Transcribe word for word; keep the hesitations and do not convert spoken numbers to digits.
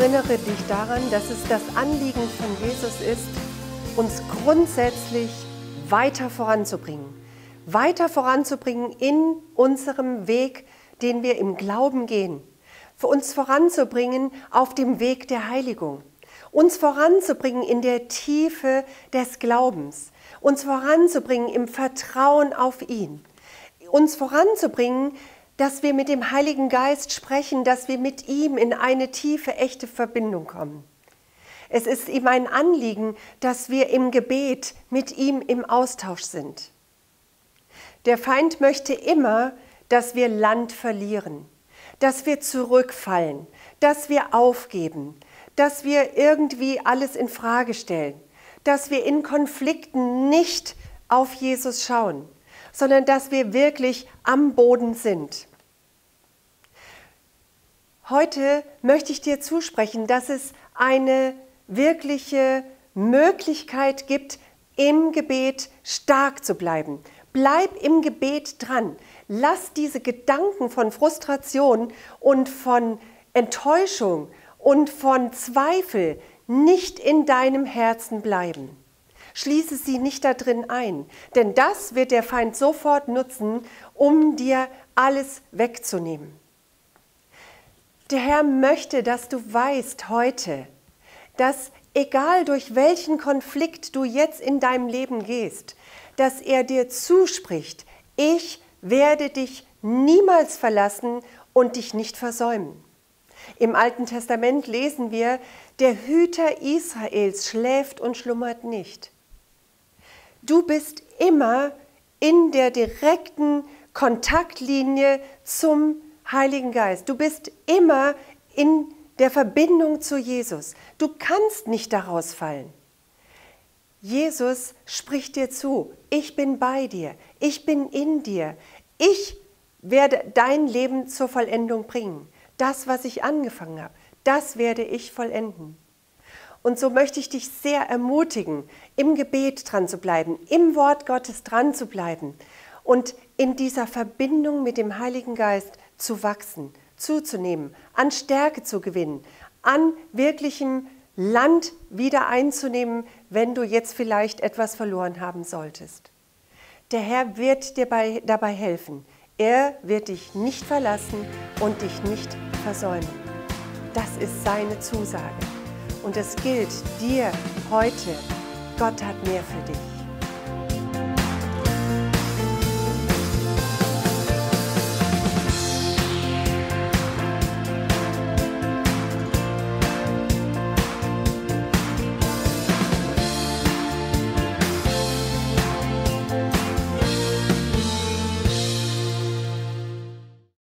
erinnere dich daran, dass es das Anliegen von Jesus ist, uns grundsätzlich weiter voranzubringen. Weiter voranzubringen in unserem Weg, den wir im Glauben gehen. Für uns voranzubringen auf dem Weg der Heiligung. Uns voranzubringen in der Tiefe des Glaubens. Uns voranzubringen im Vertrauen auf ihn. Uns voranzubringen, dass wir mit dem Heiligen Geist sprechen, dass wir mit ihm in eine tiefe, echte Verbindung kommen. Es ist ihm ein Anliegen, dass wir im Gebet mit ihm im Austausch sind. Der Feind möchte immer, dass wir Land verlieren, dass wir zurückfallen, dass wir aufgeben, dass wir irgendwie alles in Frage stellen, dass wir in Konflikten nicht auf Jesus schauen, sondern dass wir wirklich am Boden sind. Heute möchte ich dir zusprechen, dass es eine wirkliche Möglichkeit gibt, im Gebet stark zu bleiben. Bleib im Gebet dran. Lass diese Gedanken von Frustration und von Enttäuschung und von Zweifel nicht in deinem Herzen bleiben. Schließe sie nicht da drin ein, denn das wird der Feind sofort nutzen, um dir alles wegzunehmen. Der Herr möchte, dass du weißt heute, dass egal durch welchen Konflikt du jetzt in deinem Leben gehst, dass er dir zuspricht, ich werde dich niemals verlassen und dich nicht versäumen. Im Alten Testament lesen wir, der Hüter Israels schläft und schlummert nicht. Du bist immer in der direkten Kontaktlinie zum Heiligen Geist. Du bist immer in der Verbindung zu Jesus. Du kannst nicht daraus fallen. Jesus spricht dir zu, ich bin bei dir, ich bin in dir, ich werde dein Leben zur Vollendung bringen. Das, was ich angefangen habe, das werde ich vollenden. Und so möchte ich dich sehr ermutigen, im Gebet dran zu bleiben, im Wort Gottes dran zu bleiben und in dieser Verbindung mit dem Heiligen Geist zu wachsen, zuzunehmen, an Stärke zu gewinnen, an wirklichem Land wieder einzunehmen, wenn du jetzt vielleicht etwas verloren haben solltest. Der Herr wird dir dabei helfen. Er wird dich nicht verlassen und dich nicht versäumen. Das ist seine Zusage. Und es gilt dir heute. Gott hat mehr für dich.